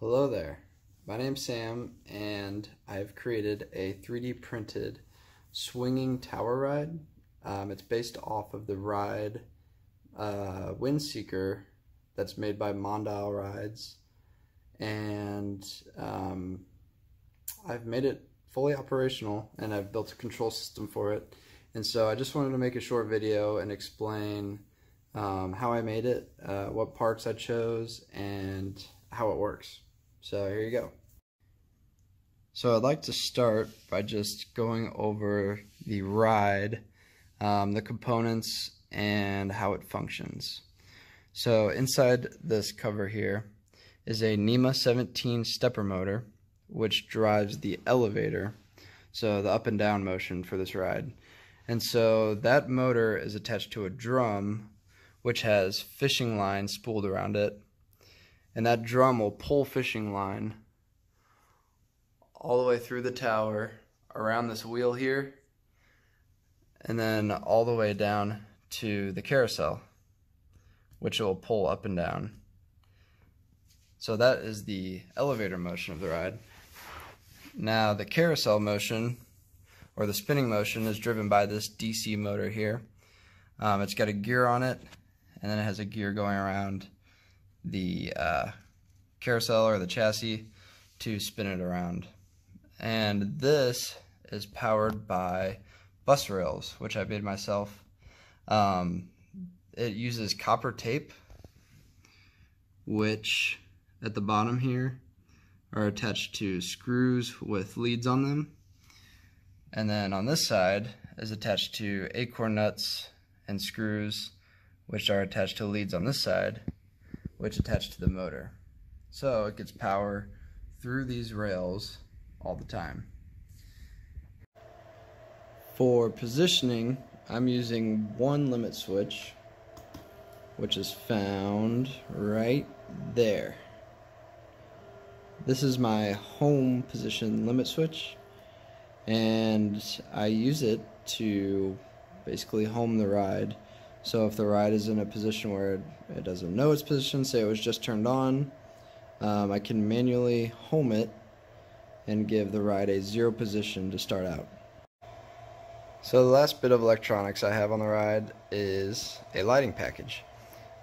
Hello there, my name's Sam and I've created a 3D printed swinging tower ride. It's based off of the ride Windseeker that's made by Mondial Rides, and I've made it fully operational and I've built a control system for it, and so I just wanted to make a short video and explain how I made it, what parts I chose, and how it works. So here you go. So I'd like to start by just going over the ride, the components, and how it functions. So inside this cover here is a NEMA 17 stepper motor, which drives the elevator, so the up and down motion for this ride. And so that motor is attached to a drum, which has fishing line spooled around it. And that drum will pull fishing line all the way through the tower, around this wheel here, and then all the way down to the carousel, which will pull up and down. So that is the elevator motion of the ride. Now the carousel motion, or the spinning motion, is driven by this DC motor here. It's got a gear on it, and then it has a gear going around the carousel or the chassis to spin it around. And this is powered by bus rails, which I made myself. It uses copper tape, which at the bottom here are attached to screws with leads on them. And then on this side is attached to acorn nuts and screws, which are attached to leads on this side, which attach to the motor. So it gets power through these rails all the time. For positioning, I'm using one limit switch, which is found right there. This is my home position limit switch, and I use it to basically home the ride. So if the ride is in a position where it doesn't know its position, say it was just turned on, I can manually home it and give the ride a zero position to start out. So the last bit of electronics I have on the ride is a lighting package.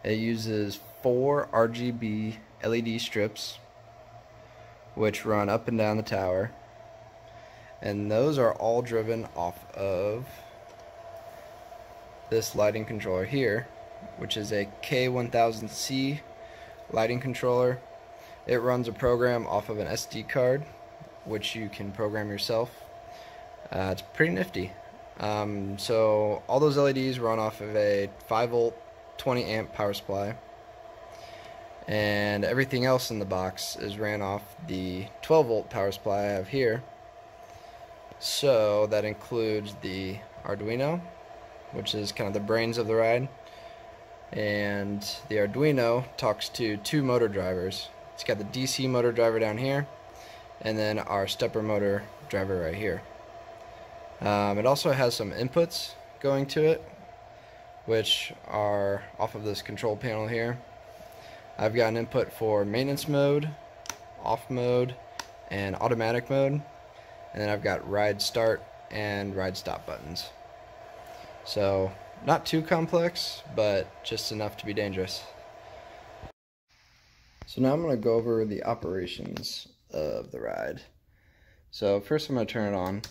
It uses 4 RGB LED strips, which run up and down the tower, and those are all driven off of this lighting controller here, which is a K1000C lighting controller. It runs a program off of an SD card, which you can program yourself. It's pretty nifty. So all those LEDs run off of a 5 volt 20 amp power supply, and everything else in the box is ran off the 12 volt power supply I have here. So that includes the Arduino, which is kind of the brains of the ride, and the Arduino talks to two motor drivers. It's got the DC motor driver down here and then our stepper motor driver right here. It also has some inputs going to it, which are off of this control panel here. I've got an input for maintenance mode, off mode, and automatic mode, and then I've got ride start and ride stop buttons. So not too complex, but just enough to be dangerous. So now I'm going to go over the operations of the ride. So first I'm going to turn it on.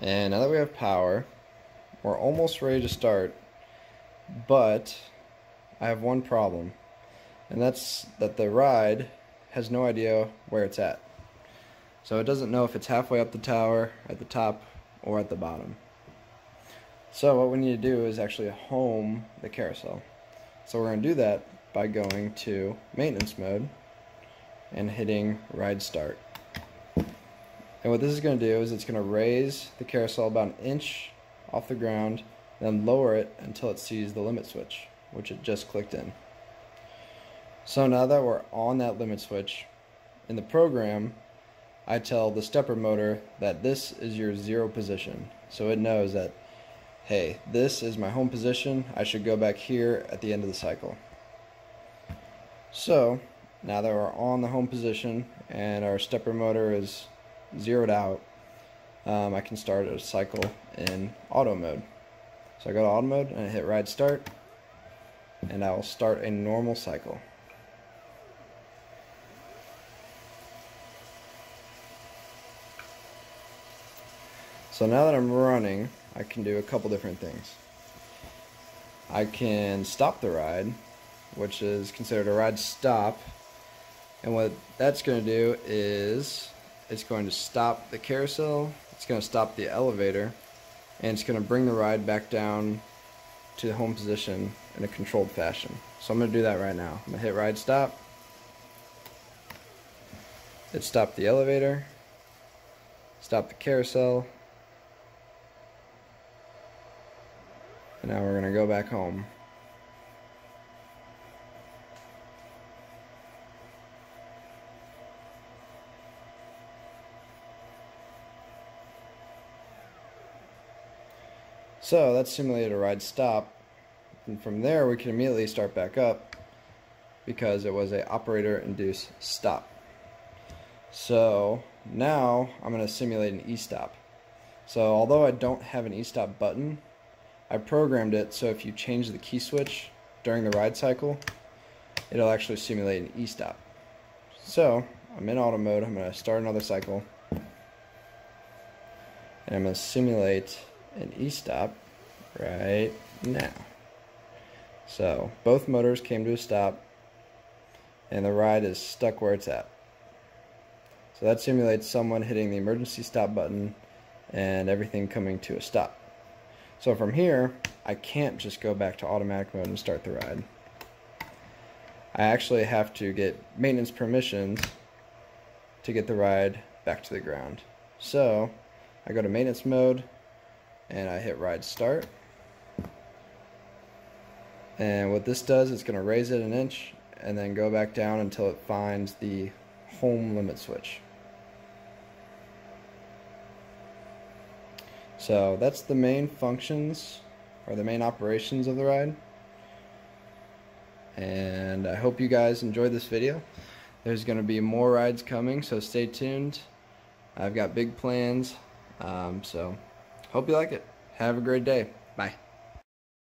And now that we have power, we're almost ready to start, but I have one problem, and that's that the ride has no idea where it's at. So it doesn't know if it's halfway up the tower, at the top, or at the bottom. So what we need to do is actually home the carousel. So we're going to do that by going to maintenance mode and hitting ride start. And what this is going to do is it's going to raise the carousel about an inch off the ground, then lower it until it sees the limit switch, which it just clicked in. So now that we're on that limit switch, in the program I tell the stepper motor that this is your zero position, so it knows that, hey, this is my home position, I should go back here at the end of the cycle. So now that we're on the home position and our stepper motor is zeroed out, I can start a cycle in auto mode. So I go to auto mode and I hit ride start, and I will start a normal cycle. So now that I'm running, I can do a couple different things. I can stop the ride, which is considered a ride stop, and what that's going to do is it's going to stop the carousel, it's going to stop the elevator, and it's going to bring the ride back down to the home position in a controlled fashion. So I'm going to do that right now. I'm going to hit ride stop. It stopped the elevator, stopped the carousel, and now we're going to go back home. So that simulated a ride stop, and from there we can immediately start back up because it was a operator induced stop. So now I'm going to simulate an e-stop. So although I don't have an e-stop button, I programmed it so if you change the key switch during the ride cycle, it'll actually simulate an e-stop. So I'm in auto mode, I'm going to start another cycle, and I'm going to simulate an e-stop right now. So both motors came to a stop, and the ride is stuck where it's at. So that simulates someone hitting the emergency stop button and everything coming to a stop. So from here, I can't just go back to automatic mode and start the ride. I actually have to get maintenance permissions to get the ride back to the ground. So I go to maintenance mode and I hit ride start. And what this does is going to raise it an inch and then go back down until it finds the home limit switch. So that's the main functions, or the main operations of the ride. And I hope you guys enjoyed this video. There's going to be more rides coming, so stay tuned. I've got big plans, so hope you like it. Have a great day. Bye.